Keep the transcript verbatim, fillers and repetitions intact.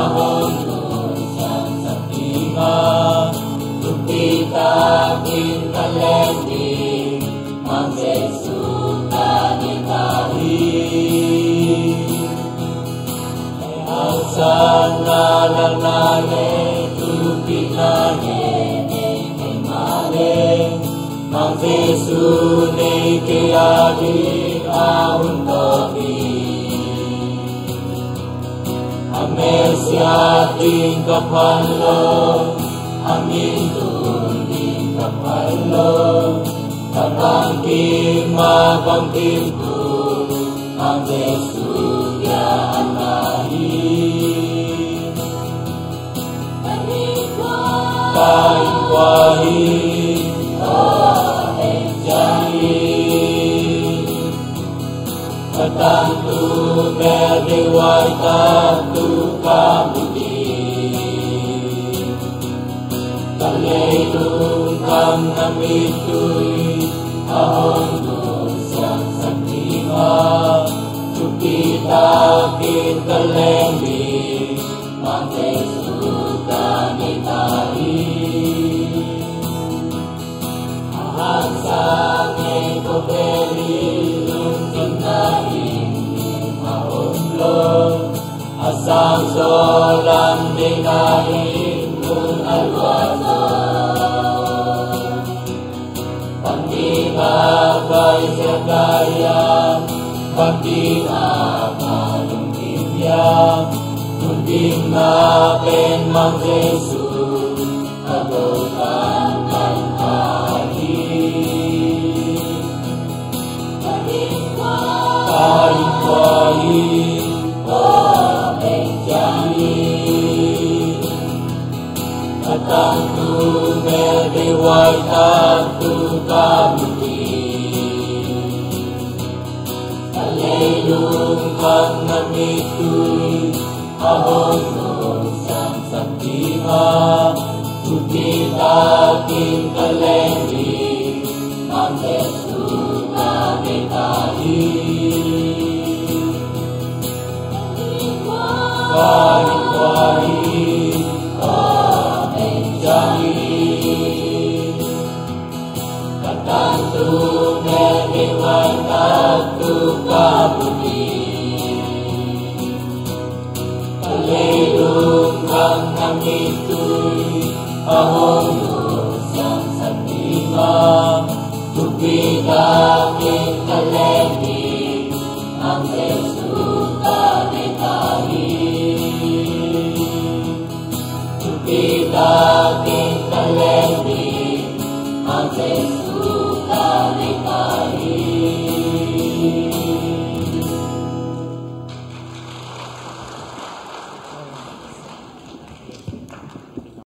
mahulog siyang sa tiba. Sukita din kalending, magsesuta ni Karin. Ay alsan na lang nalit, tupig nalit, ay malit. Magsesunay tiyadik ang tabi. Amesya ating kapalong, amintong di kapalong, kapangting mapangting ko, ang Jesusya ang mahin. Kalikwahin, kalikwahin, o atensyahin, katang tumer diway tatu, kamutin kalelong kang namitoy ahon doon siyang saktima tupitakin kalelong magkesutan ay tahin ahang sangin ko belilong sinahin ahon doon asang solang dinahin kung alwasan pag-ibagay siya kaya pag-ibagalong kibya kunding natin mang Jesus kagotan ng kain kain-kain katang tumer diway tatu kamutin kalelong kang namitoy ahon doon siyang saktima tutin aking kalending ang Jesuta may tahin kain-kain katangtu neriway tatu kamutin kalelong kang namitoy ahon doon siyang saktima tupid aking kalending ang Jesuta may tahin tupid aking kalending ang Jesuta